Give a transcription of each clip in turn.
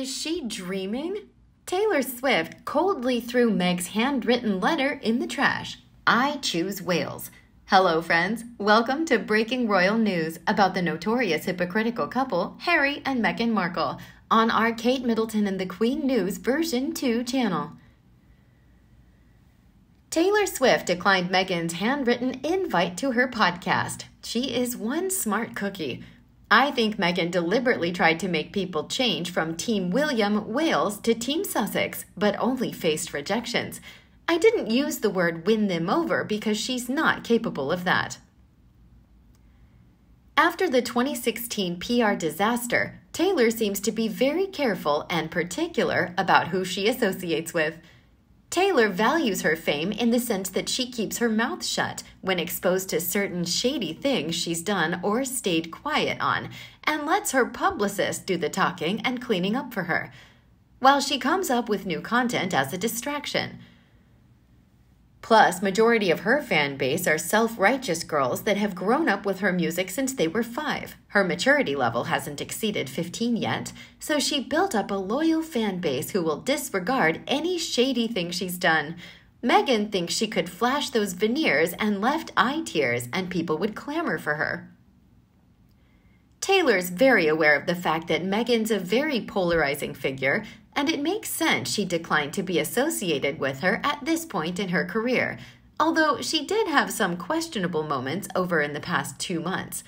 Is she dreaming? Taylor Swift coldly threw Meg's handwritten letter in the trash. I choose Wales. Hello, friends. Welcome to breaking royal news about the notorious hypocritical couple, Harry and Meghan Markle, on our Kate Middleton and the Queen News version 2 channel. Taylor Swift declined Meghan's handwritten invite to her podcast. She is one smart cookie. I think Meghan deliberately tried to make people change from Team William, Wales, to Team Sussex, but only faced rejections. I didn't use the word win them over because she's not capable of that. After the 2016 PR disaster, Taylor seems to be very careful and particular about who she associates with. Taylor values her fame in the sense that she keeps her mouth shut when exposed to certain shady things she's done or stayed quiet on, and lets her publicist do the talking and cleaning up for her, while she comes up with new content as a distraction. Plus, majority of her fan base are self-righteous girls that have grown up with her music since they were 5. Her maturity level hasn't exceeded 15 yet, so she built up a loyal fan base who will disregard any shady thing she's done. Meghan thinks she could flash those veneers and left eye tears and people would clamor for her. Taylor's very aware of the fact that Meghan's a very polarizing figure, and it makes sense she declined to be associated with her at this point in her career, although she did have some questionable moments over in the past 2 months.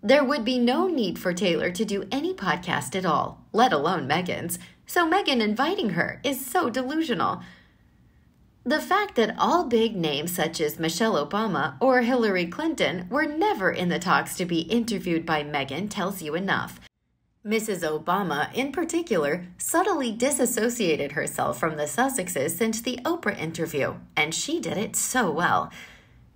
There would be no need for Taylor to do any podcast at all, let alone Meghan's, so Meghan inviting her is so delusional. The fact that all big names such as Michelle Obama or Hillary Clinton were never in the talks to be interviewed by Meghan tells you enough. Mrs. Obama, in particular, subtly disassociated herself from the Sussexes since the Oprah interview, and she did it so well.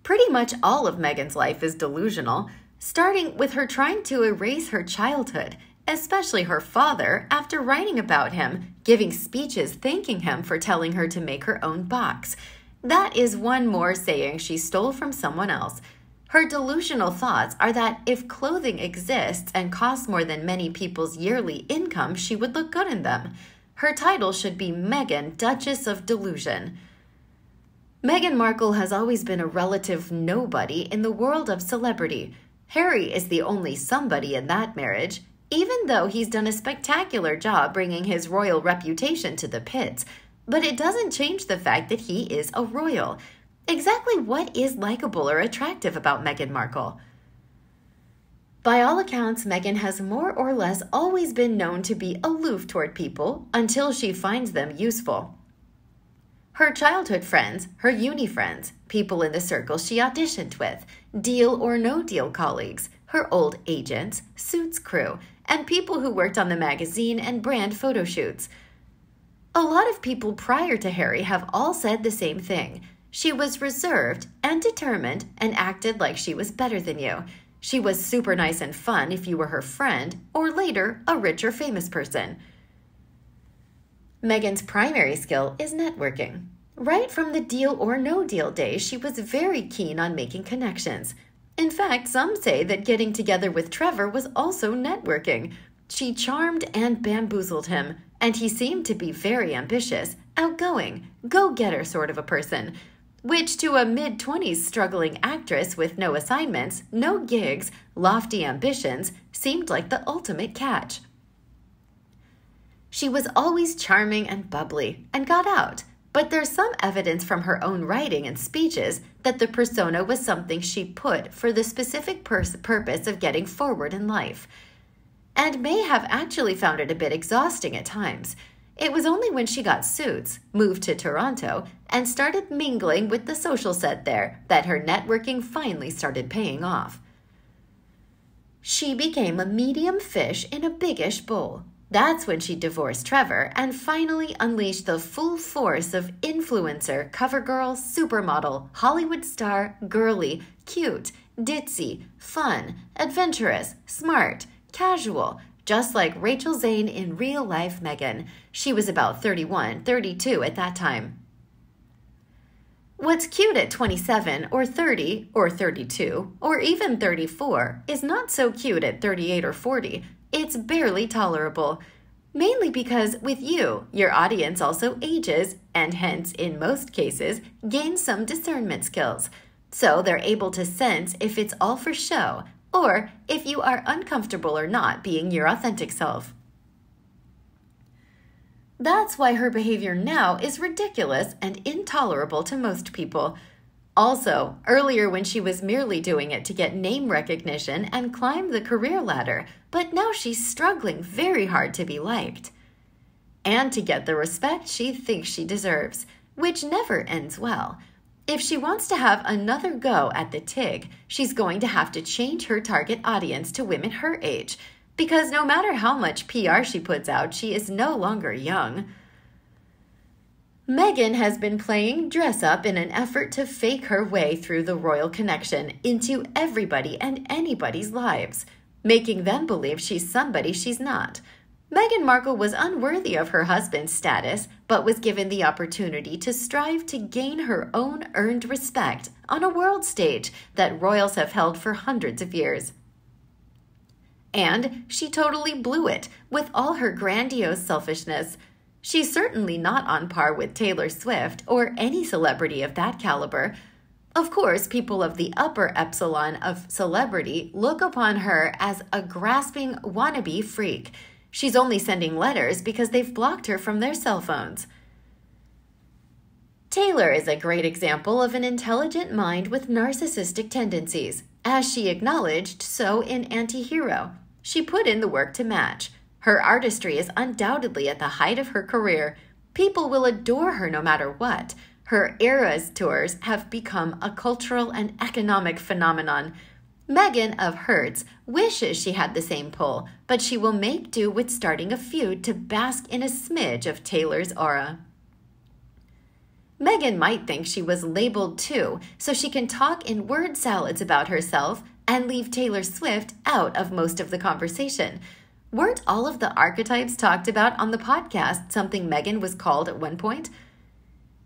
Pretty much all of Meghan's life is delusional, starting with her trying to erase her childhood, especially her father, after writing about him, giving speeches thanking him for telling her to make her own box. That is one more saying she stole from someone else. Her delusional thoughts are that if clothing exists and costs more than many people's yearly income, she would look good in them. Her title should be Meghan, Duchess of Delusion. Meghan Markle has always been a relative nobody in the world of celebrity. Harry is the only somebody in that marriage, even though he's done a spectacular job bringing his royal reputation to the pits. But it doesn't change the fact that he is a royal. Exactly what is likable or attractive about Meghan Markle? By all accounts, Meghan has more or less always been known to be aloof toward people until she finds them useful. Her childhood friends, her uni friends, people in the circle she auditioned with, deal or no deal colleagues, her old agents, Suits crew, and people who worked on the magazine and brand photo shoots. A lot of people prior to Harry have all said the same thing. She was reserved and determined and acted like she was better than you. She was super nice and fun if you were her friend, or later, a rich or famous person. Meghan's primary skill is networking. Right from the deal or no deal day, she was very keen on making connections. In fact, some say that getting together with Trevor was also networking. She charmed and bamboozled him, and he seemed to be very ambitious, outgoing, go-getter sort of a person, which to a mid-20s struggling actress with no assignments, no gigs, lofty ambitions, seemed like the ultimate catch. She was always charming and bubbly, and got out, but there's some evidence from her own writing and speeches that the persona was something she put for the specific purpose of getting forward in life, and may have actually found it a bit exhausting at times. It was only when she got Suits, moved to Toronto, and started mingling with the social set there that her networking finally started paying off. She became a medium fish in a biggish bowl. That's when she divorced Trevor and finally unleashed the full force of influencer, cover girl, supermodel, Hollywood star, girly, cute, ditzy, fun, adventurous, smart, casual, just like Rachel Zane in real life Meghan. She was about 31, 32 at that time. What's cute at 27 or 30 or 32 or even 34 is not so cute at 38 or 40. It's barely tolerable. Mainly because with you, your audience also ages and hence, in most cases, gains some discernment skills. So they're able to sense if it's all for show or if you are uncomfortable or not being your authentic self. That's why her behavior now is ridiculous and intolerable to most people. Also, earlier when she was merely doing it to get name recognition and climb the career ladder, but now she's struggling very hard to be liked. And to get the respect she thinks she deserves, which never ends well. If she wants to have another go at the TIG, she's going to have to change her target audience to women her age, because no matter how much PR she puts out, she is no longer young. Meghan has been playing dress-up in an effort to fake her way through the royal connection into everybody and anybody's lives, making them believe she's somebody she's not. Meghan Markle was unworthy of her husband's status, but was given the opportunity to strive to gain her own earned respect on a world stage that royals have held for hundreds of years. And she totally blew it with all her grandiose selfishness. She's certainly not on par with Taylor Swift or any celebrity of that caliber. Of course, people of the upper epsilon of celebrity look upon her as a grasping wannabe freak. She's only sending letters because they've blocked her from their cell phones. Taylor is a great example of an intelligent mind with narcissistic tendencies, as she acknowledged so in Anti-Hero. She put in the work to match. Her artistry is undoubtedly at the height of her career. People will adore her no matter what. Her Eras tours have become a cultural and economic phenomenon. Meghan of Hertz wishes she had the same pull, but she will make do with starting a feud to bask in a smidge of Taylor's aura. Meghan might think she was labeled too, so she can talk in word salads about herself and leave Taylor Swift out of most of the conversation. Weren't all of the archetypes talked about on the podcast something Meghan was called at one point?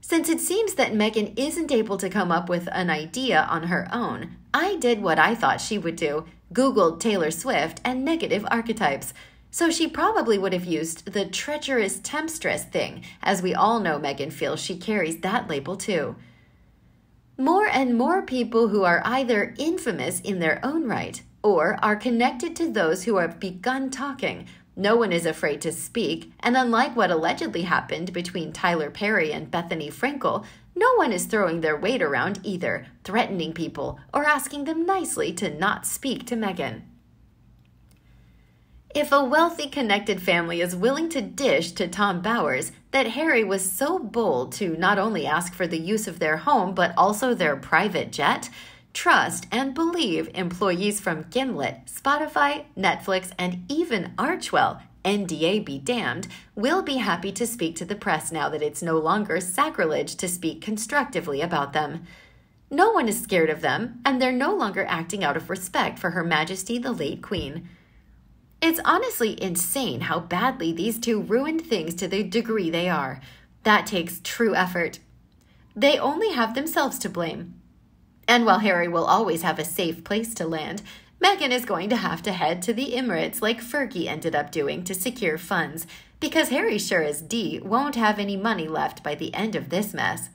Since it seems that Meghan isn't able to come up with an idea on her own, I did what I thought she would do, Googled Taylor Swift and negative archetypes. So she probably would have used the treacherous temptress thing, as we all know Meghan feels she carries that label too. More and more people who are either infamous in their own right, or are connected to those who have begun talking. No one is afraid to speak, and unlike what allegedly happened between Tyler Perry and Bethany Frankel, no one is throwing their weight around either, threatening people, or asking them nicely to not speak to Meghan. If a wealthy, connected family is willing to dish to Tom Bowers that Harry was so bold to not only ask for the use of their home but also their private jet, trust and believe employees from Gimlet, Spotify, Netflix, and even Archwell, NDA be damned, will be happy to speak to the press now that it's no longer sacrilege to speak constructively about them. No one is scared of them, and they're no longer acting out of respect for Her Majesty the late Queen. It's honestly insane how badly these two ruined things to the degree they are. That takes true effort. They only have themselves to blame. And while Harry will always have a safe place to land, Meghan is going to head to the Emirates like Fergie ended up doing to secure funds, because Harry sure as D won't have any money left by the end of this mess.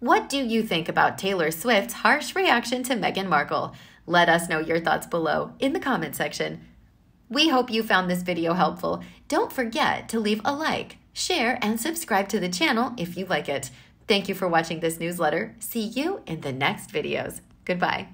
What do you think about Taylor Swift's harsh reaction to Meghan Markle? Let us know your thoughts below in the comment section. We hope you found this video helpful. Don't forget to leave a like, share, and subscribe to the channel if you like it. Thank you for watching this newsletter. See you in the next videos. Goodbye.